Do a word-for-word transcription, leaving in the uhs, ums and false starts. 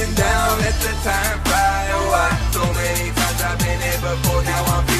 looking down at the time, fly, oh, I, so many times I've been here before, now I'm feeling